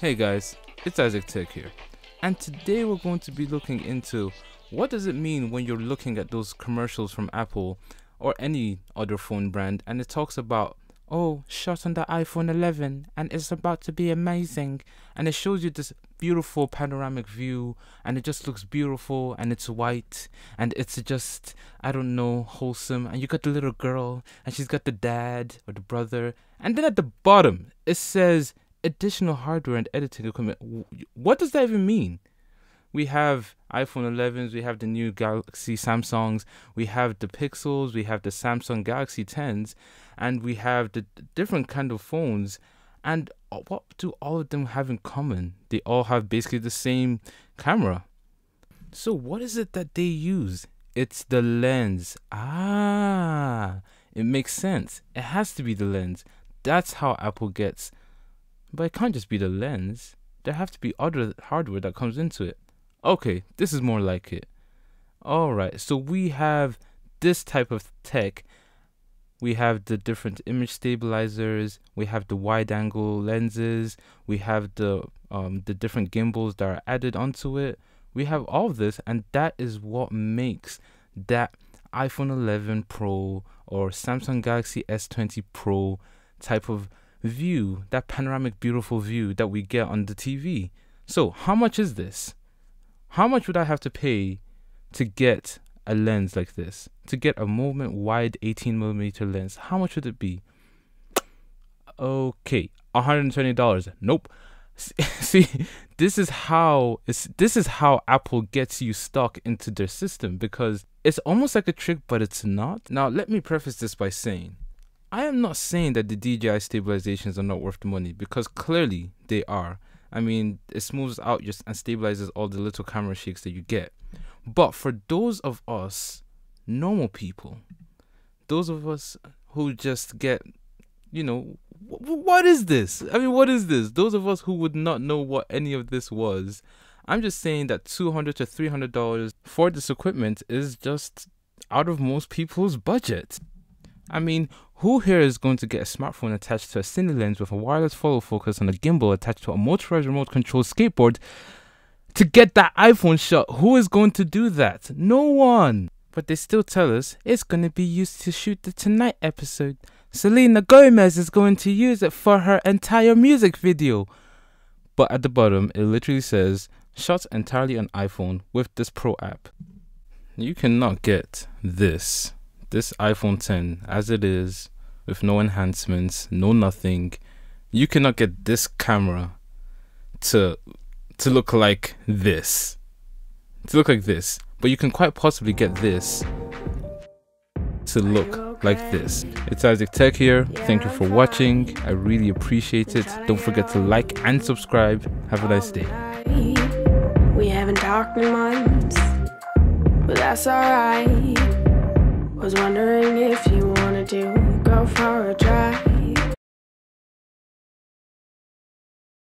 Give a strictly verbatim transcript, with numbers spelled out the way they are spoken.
Hey guys, it's Isaac Tech here, and today we're going to be looking into what does it mean when you're looking at those commercials from Apple or any other phone brand and it talks about, oh, shot on the iPhone eleven and it's about to be amazing, and it shows you this beautiful panoramic view and it just looks beautiful and it's white and it's just, I don't know, wholesome, and you got the little girl and she's got the dad or the brother, and then at the bottom it says additional hardware and editing equipment. What does that even mean? We have iPhone elevens, we have the new Galaxy Samsungs, we have the Pixels, we have the Samsung Galaxy tens, and we have the different kind of phones. And what do all of them have in common? They all have basically the same camera. So what is it that they use? It's the lens. Ah, it makes sense. It has to be the lens. That's how Apple gets. But it can't just be the lens. There have to be other hardware that comes into it. Okay, this is more like it. Alright, so we have this type of tech. We have the different image stabilizers. We have the wide-angle lenses. We have the um, the different gimbals that are added onto it. We have all of this, and that is what makes that iPhone eleven Pro or Samsung Galaxy S twenty Pro type of view, that panoramic beautiful view that we get on the T V. So how much is this? How much would I have to pay to get a lens like this, to get a movement wide eighteen millimeter lens? How much would it be? Okay, one hundred twenty dollars. Nope. See, this is how it's, this is how Apple gets you stuck into their system, because it's almost like a trick, but it's not. Now let me preface this by saying I am not saying that the D J I stabilizations are not worth the money, because clearly they are. I mean, it smooths out just and stabilizes all the little camera shakes that you get. But for those of us normal people, those of us who just get, you know, what is this? I mean, what is this? Those of us who would not know what any of this was, I'm just saying that two hundred to three hundred dollars for this equipment is just out of most people's budget. I mean, who here is going to get a smartphone attached to a cine lens with a wireless follow focus and a gimbal attached to a motorized remote control skateboard to get that iPhone shot? Who is going to do that? No one. But they still tell us it's going to be used to shoot the Tonight episode. Selena Gomez is going to use it for her entire music video. But at the bottom, it literally says, shot entirely on iPhone with this Pro app. You cannot get this. This iPhone ten as it is, with no enhancements, no nothing. You cannot get this camera to to look like this. To look like this. But you can quite possibly get this to look okay? like this. It's Isaac Tech here. Yeah, Thank you for watching. I really appreciate it. Don't forget to like and subscribe. Have a nice day. We haven't talked in months, but that's alright. Was wondering